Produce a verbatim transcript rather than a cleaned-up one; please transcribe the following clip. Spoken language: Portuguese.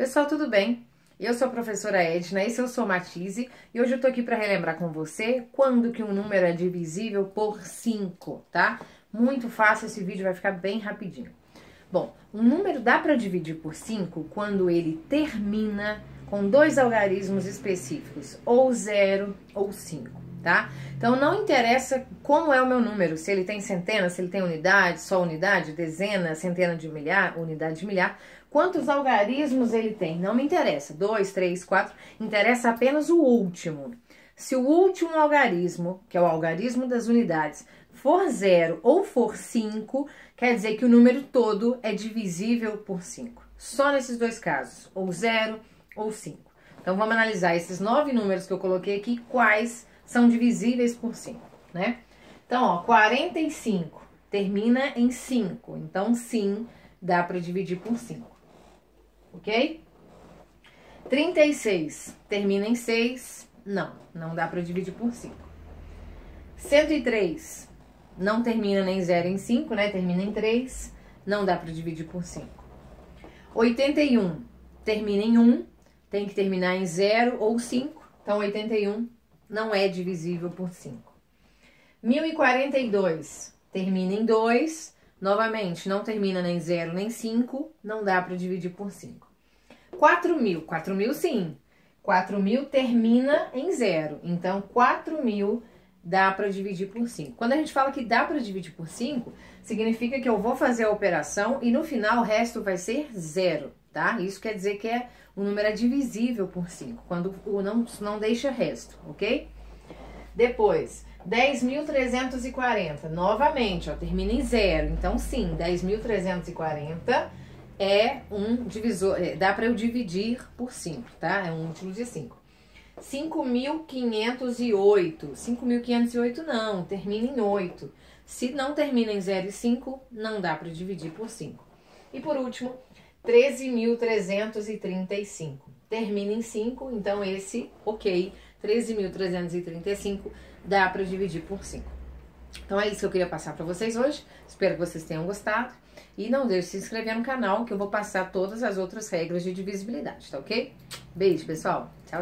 Pessoal, tudo bem? Eu sou a professora Edna, esse é o Somatize, e hoje eu tô aqui para relembrar com você quando que um número é divisível por cinco, tá? Muito fácil, esse vídeo vai ficar bem rapidinho. Bom, um número dá para dividir por cinco quando ele termina com dois algarismos específicos, ou zero ou cinco, tá? Então, não interessa como é o meu número, se ele tem centena, se ele tem unidade, só unidade, dezena, centena de milhar, unidade de milhar, quantos algarismos ele tem, não me interessa, dois, três, quatro, interessa apenas o último. Se o último algarismo, que é o algarismo das unidades, for zero ou for cinco, quer dizer que o número todo é divisível por cinco. Só nesses dois casos, ou zero ou cinco. Então, vamos analisar esses nove números que eu coloquei aqui, quais são divisíveis por cinco, né? Então, ó, quarenta e cinco termina em cinco. Então, sim, dá para dividir por cinco, ok? trinta e seis termina em seis, não, não dá para dividir por cinco. cento e três não termina nem zero em cinco, né? Termina em três, não dá para dividir por cinco. oitenta e um termina em um, tem que terminar em zero ou cinco, então oitenta e um não é divisível por cinco. mil e quarenta e dois termina em dois, novamente, não termina nem zero nem cinco, não dá para dividir por cinco. quatro mil, quatro mil sim, quatro mil termina em zero, então quatro mil dá para dividir por cinco. Quando a gente fala que dá para dividir por cinco, significa que eu vou fazer a operação e no final o resto vai ser zero, tá? Isso quer dizer que é, o número é divisível por cinco, quando não, não deixa resto, ok? Depois, dez mil trezentos e quarenta, novamente, ó, termina em zero, então sim, dez mil trezentos e quarenta é um divisor, é, dá para eu dividir por cinco, tá? É um múltiplo de cinco. cinco mil quinhentos e oito, cinco mil quinhentos e oito não, termina em oito. Se não termina em zero e cinco, não dá para dividir por cinco. E por último, treze mil trezentos e trinta e cinco, termina em cinco, então esse, ok, treze mil trezentos e trinta e cinco dá para dividir por cinco. Então é isso que eu queria passar para vocês hoje, espero que vocês tenham gostado. E não deixe de se inscrever no canal, que eu vou passar todas as outras regras de divisibilidade, tá ok? Beijo, pessoal! Tchau!